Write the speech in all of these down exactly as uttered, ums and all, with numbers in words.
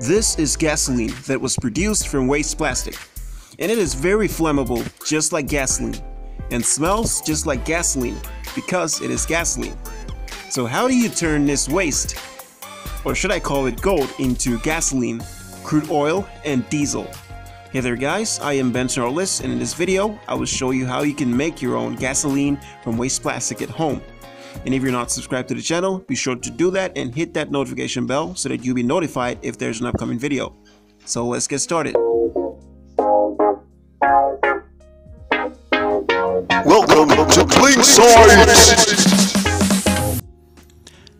This is gasoline that was produced from waste plastic, and it is very flammable, just like gasoline, and smells just like gasoline because it is gasoline. So how do you turn this waste, or should I call it gold, into gasoline, crude oil, and diesel? Hey there guys, I am Ben Charlis, and in this video I will show you how you can make your own gasoline from waste plastic at home. And if you're not subscribed to the channel, be sure to do that and hit that notification bell so that you'll be notified if there's an upcoming video. So let's get started. Welcome to Clean Science!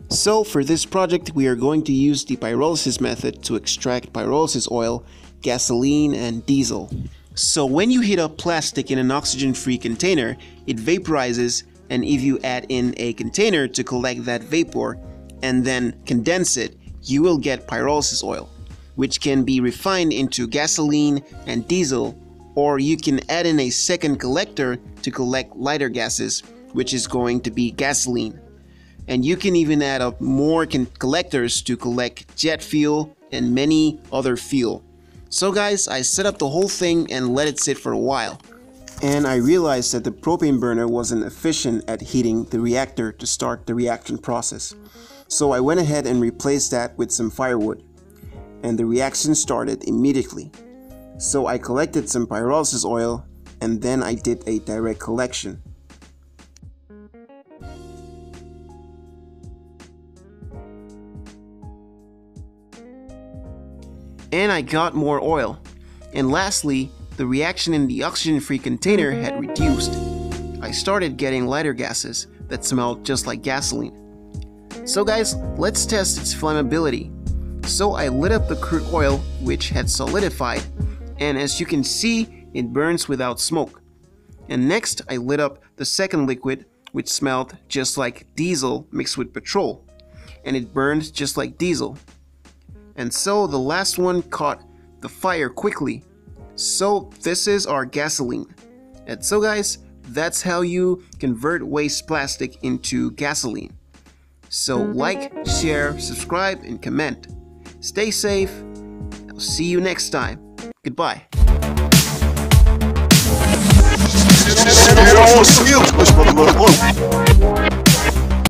So for this project we are going to use the pyrolysis method to extract pyrolysis oil, gasoline and diesel. So when you heat up plastic in an oxygen-free container, it vaporizes. And if you add in a container to collect that vapor and then condense it, you will get pyrolysis oil, which can be refined into gasoline and diesel, or you can add in a second collector to collect lighter gases, which is going to be gasoline. And you can even add up more collectors to collect jet fuel and many other fuel. So guys, I set up the whole thing and let it sit for a while. And I realized that the propane burner wasn't efficient at heating the reactor to start the reaction process. So I went ahead and replaced that with some firewood. And the reaction started immediately. So I collected some pyrolysis oil and then I did a direct collection. And I got more oil. And lastly, the reaction in the oxygen-free container had reduced. I started getting lighter gases that smelled just like gasoline. So guys, let's test its flammability. So I lit up the crude oil, which had solidified, and as you can see, it burns without smoke. And next, I lit up the second liquid, which smelled just like diesel mixed with petrol, and it burned just like diesel. And so the last one caught the fire quickly. So this is our gasoline. And so guys, that's how you convert waste plastic into gasoline. So like, share, subscribe, and comment. Stay safe. I'll see you next time. Goodbye.